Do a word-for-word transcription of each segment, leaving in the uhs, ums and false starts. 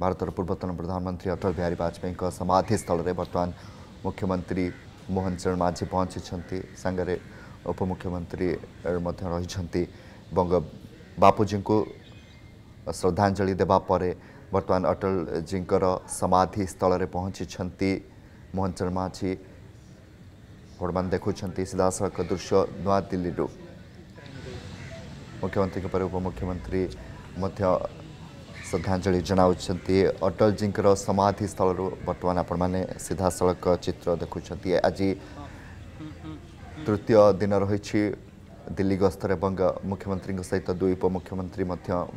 भारत पूर्वतन प्रधानमंत्री अटल बिहारी वाजपेयी को समाधि स्थल रे वर्तमान मुख्यमंत्री मोहन चरण माझी पहुंची सांगे उपमुख्यमंत्री रही बंग बापूजी को श्रद्धांजलि देवापर वर्तमान अटल जी समाधि स्थल रे पहुंची मोहन चरण माझी वर्तमान देखुं सीधासख दृश्य नवा दिल्ली मुख्यमंत्री पर उपमुख्यमंत्री श्रद्धांजलि जनावती अटल जी समाधि स्थल वर्तमान आपण मैंने सीधासख चित्र देखुं आज तृतीय दिन रही दिल्ली गस्तर मुख्यमंत्री सहित दुई उपमुख्यमंत्री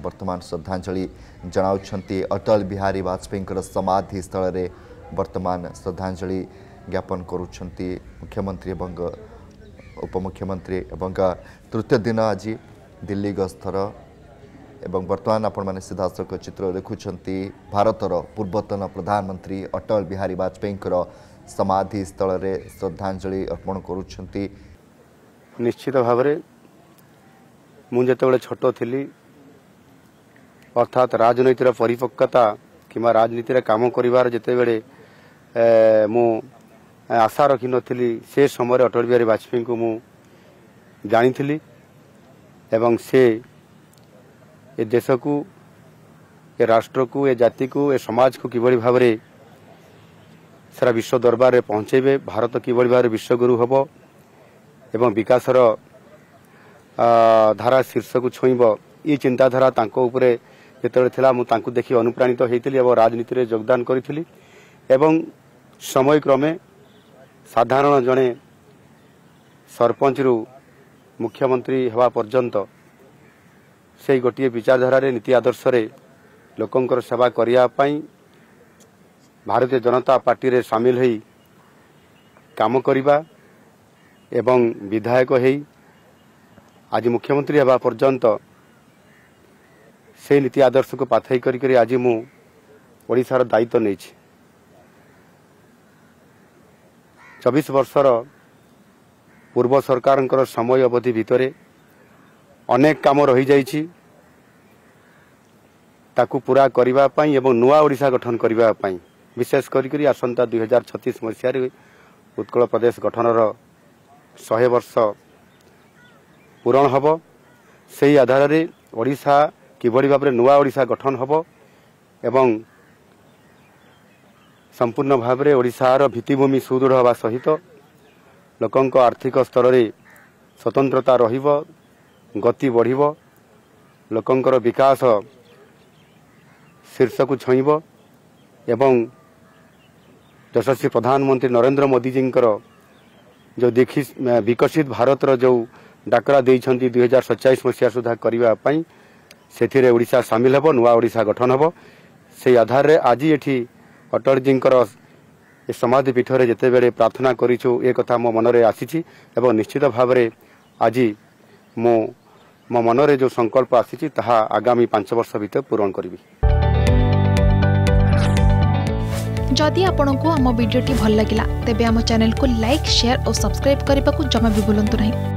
वर्तमान श्रद्धांजलि जनावती अटल बिहारी वाजपेयी समाधि स्थल रे वर्तमान श्रद्धांजलि ज्ञापन करुंट मुख्यमंत्री उपमुख्यमंत्री तृतीय दिन आज दिल्ली गस्तर एवं वर्तमान आपण मैंने सीधासख चित्र देखुं भारतर पूर्वतन प्रधानमंत्री अटल बिहारी वाजपेयी समाधि स्थल रे श्रद्धांजलि अर्पण करुंट। निश्चित भाव मुझे छोट थी अर्थात राजनीतिर परिपक्वता किंवा राजनीतिर काम करिवार जते बेले मु आशा रखी नी से समय अटल बिहारी वाजपेयी को मुझे जानी एवं से ए देश को ए राष्ट्र को ए जाति को ए समाज को किभली भाव सारा विश्व दरबार में पहुंचेबे भारत किभली भाव विश्वगुरु हबो एवं विकासर धारा शीर्ष को छुईब ये चिंताधारा उपरे जिते मुझे देखी अनुप्राणित तो होती और राजनीति में योगदान करी एवं समय क्रमे साधारण जड़े सरपंच रु मुख्यमंत्री हवा पर्यंत से गोटे विचारधारा नीति आदर्श लोकंर सेवा करने भारतीय जनता पार्टी रे शामिल हो काम करने एवं विधायक है आज मुख्यमंत्री हवा पर्यंत से नीति आदर्श को पाथई करी आज मु ओडिशार दायित्व नहीं चौबीस वर्षर पूर्व सरकार समय अवधि भितर अनेक काम रही जाइए ताकू पूरा करने एवं नुआ ओडिशा गठन करने विशेष करी आसंता दुई हजार छत्तीस मसीहार उत्कल प्रदेश गठनर सौ वर्ष पूरण हम से आधार रे ओडिशा किभली भाव नुआ ओडिशा गठन हम एवं संपूर्ण भाव रे ओडिशार भित्तिभूमि सुदृढ़ हवा सहित लोकंक आर्थिक स्तर रे स्वतंत्रता रहिब गति बढ़िब लोकंकर विकास शीर्ष को छुईब एवं यशस्वी प्रधानमंत्री नरेंद्र मोदी जींकर जो देखि विकसित भारत रो जो डाकरा देइछंती दुई हजार सतचाश मसीहा सुधा करने से ओडिशा सामिल हम नुआ ओडिशा गठन हम से आधार रे आज ये अटल जी समाधि पीठ रे जते बेले प्रार्थना करूँ ये कथा मो मन रे आसी एवं निश्चित भाव रे आज मो मो मन रे जो संकल्प आसी ताहा आगामी पांच वर्ष भितर पूरण करी। जदि आपंक आम भिडी भल लगा तेब आम चैनल को लाइक शेयर और सब्सक्राइब करने को जमा भी भूलु नहीं।